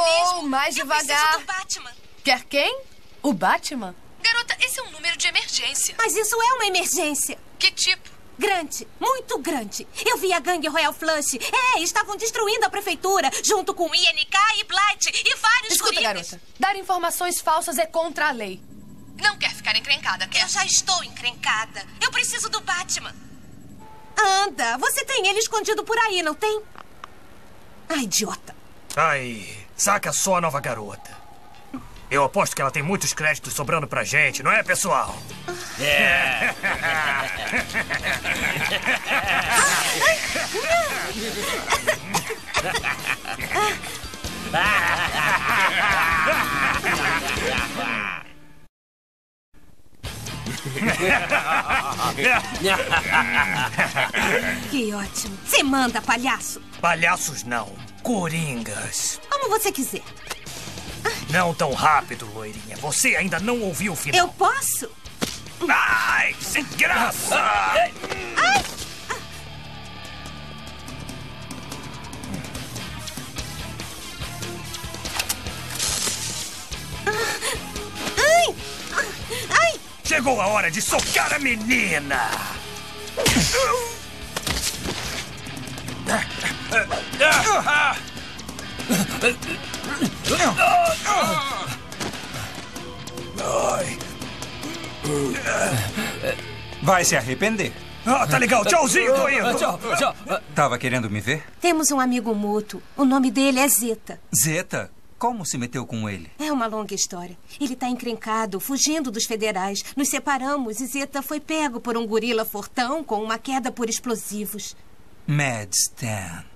mesmo. Mais devagar. Do Batman. Quer quem? O Batman? Garota, esse é um número de emergência. Mas isso é uma emergência. Que tipo? Grande, muito grande. Eu vi a gangue Royal Flush. É, estavam destruindo a prefeitura, junto com INK e Blight e vários Escuta, coringas. Garota, dar informações falsas é contra a lei. Não quer ficar encrencada, quer? Eu já estou encrencada. Eu preciso do Batman. Anda, você tem ele escondido por aí, não tem? Ai, idiota. Ai, saca só a nova garota. Eu aposto que ela tem muitos créditos sobrando pra gente, não é, pessoal? É. Que ótimo. Se manda, palhaço. Palhaços não, coringas. Como você quiser. Não tão rápido, loirinha. Você ainda não ouviu o final. Eu posso? Ai, sem graça! Ai! Ai! Ai! Chegou a hora de socar a menina! Vai se arrepender. Ah, tá legal, tchauzinho, tô indo. Tchau. Tava querendo me ver? Temos um amigo mútuo, o nome dele é Zeta. Zeta? Como se meteu com ele? É uma longa história. Ele tá encrencado, fugindo dos federais. Nos separamos e Zeta foi pego por um gorila fortão com uma queda por explosivos. Mad Stan.